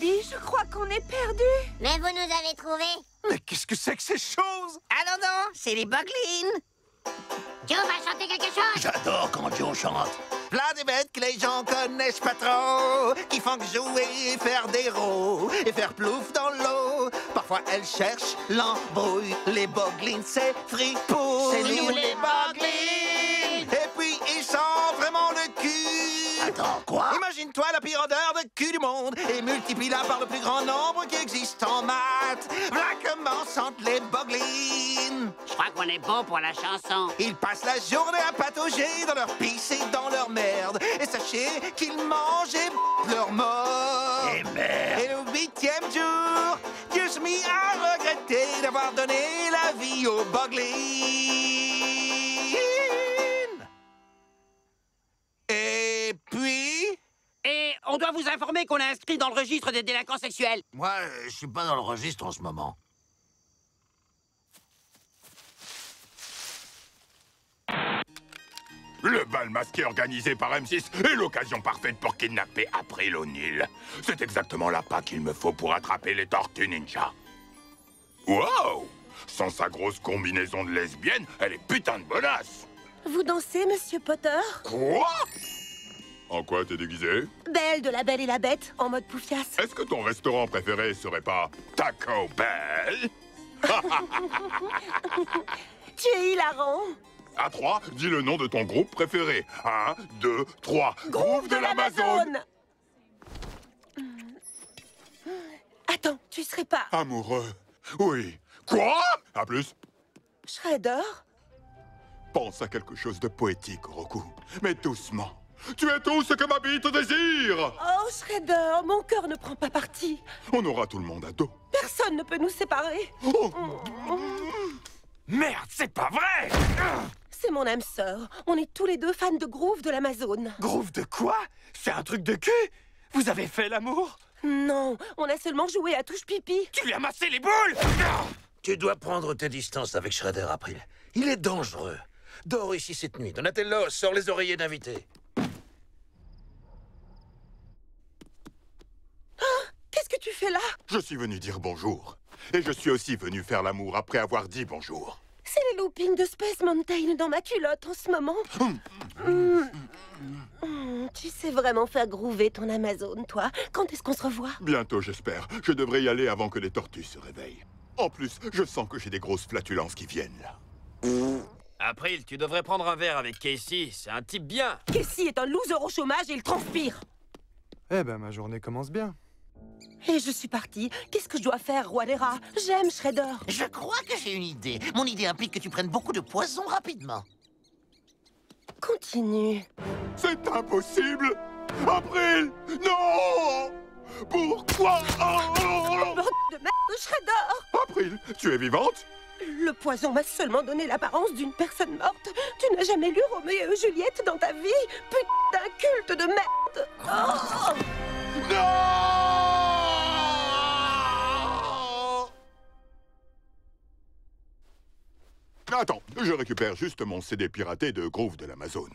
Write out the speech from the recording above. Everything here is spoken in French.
Bobby, je crois qu'on est perdus. Mais vous nous avez trouvés. Mais qu'est-ce que c'est que ces choses? Ah non, non, c'est les Boglins. Joe va chanter quelque chose. J'adore quand Joe chante. Plein des bêtes que les gens connaissent pas trop, qui font que jouer et faire des rots, et faire plouf dans l'eau. Parfois elles cherchent l'embrouille. Les Boglins, c'est fripouille. C'est nous les Boglins. Et puis ils sentent vraiment le cul. Attends, quoi? Imagine-toi la pire odeur de cul du monde et multiplie-la par le plus grand nombre qui existe en maths. Voilà comment sentent les Boglins. Je crois qu'on est beau pour la chanson. Ils passent la journée à patauger dans leur pisse et dans leur merde. Et sachez qu'ils mangent et b****** leur mort. Et merde. Et le 8e jour, Dieu se mit à regretter d'avoir donné la vie aux Boglins. Et puis... Et on doit vous informer qu'on est inscrit dans le registre des délinquants sexuels. Moi, je suis pas dans le registre en ce moment. Le bal masqué organisé par M6 est l'occasion parfaite pour kidnapper April O'Neil. C'est exactement la patte qu'il me faut pour attraper les Tortues Ninja. Wow! Sans sa grosse combinaison de lesbienne, elle est putain de bonasse. Vous dansez, Monsieur Potter? Quoi? En quoi t'es déguisé? Belle de La Belle et la Bête, en mode poufiasse. Est-ce que ton restaurant préféré serait pas Taco Bell? Tu es hilarant. À 3, dis le nom de ton groupe préféré. 1, 2, 3. Groove de l'Amazone. Attends, tu serais pas... amoureux? Oui. Quoi? À plus. Shredder? Pense à quelque chose de poétique, Roku. Mais doucement. Tu es tout ce que ma bite désire. Oh, Shredder, mon cœur ne prend pas parti. On aura tout le monde à dos. Personne ne peut nous séparer. Oh. Merde, c'est pas vrai! C'est mon âme sœur. On est tous les deux fans de Groove de l'Amazone. Groove de quoi? C'est un truc de cul? Vous avez fait l'amour? Non, on a seulement joué à touche-pipi. Tu lui as massé les boules! Tu dois prendre tes distances avec Shredder, April. Il est dangereux. Dors ici cette nuit. Donatello, sors les oreillers d'invités. Qu'est-ce que tu fais là? Je suis venu dire bonjour. Et je suis aussi venu faire l'amour après avoir dit bonjour. C'est les loopings de Space Mountain dans ma culotte en ce moment. Tu sais vraiment faire groover ton Amazone, toi. Quand est-ce qu'on se revoit? Bientôt, j'espère. Je devrais y aller avant que les tortues se réveillent. En plus, je sens que j'ai des grosses flatulences qui viennent là. April, tu devrais prendre un verre avec Casey. C'est un type bien. Casey est un loser au chômage et il transpire. Eh ben, ma journée commence bien. Et je suis partie. Qu'est-ce que je dois faire, Roi des Rats? J'aime Shredder. Je crois que j'ai une idée. Mon idée implique que tu prennes beaucoup de poison rapidement. Continue. C'est impossible. April, non! Pourquoi? Oh bande de merde de Shredder! April, tu es vivante? Le poison m'a seulement donné l'apparence d'une personne morte. Tu n'as jamais lu Roméo et Juliette dans ta vie? Putain d'un culte de merde. Oh non! Attends, je récupère juste mon CD piraté de Groove de l'Amazone.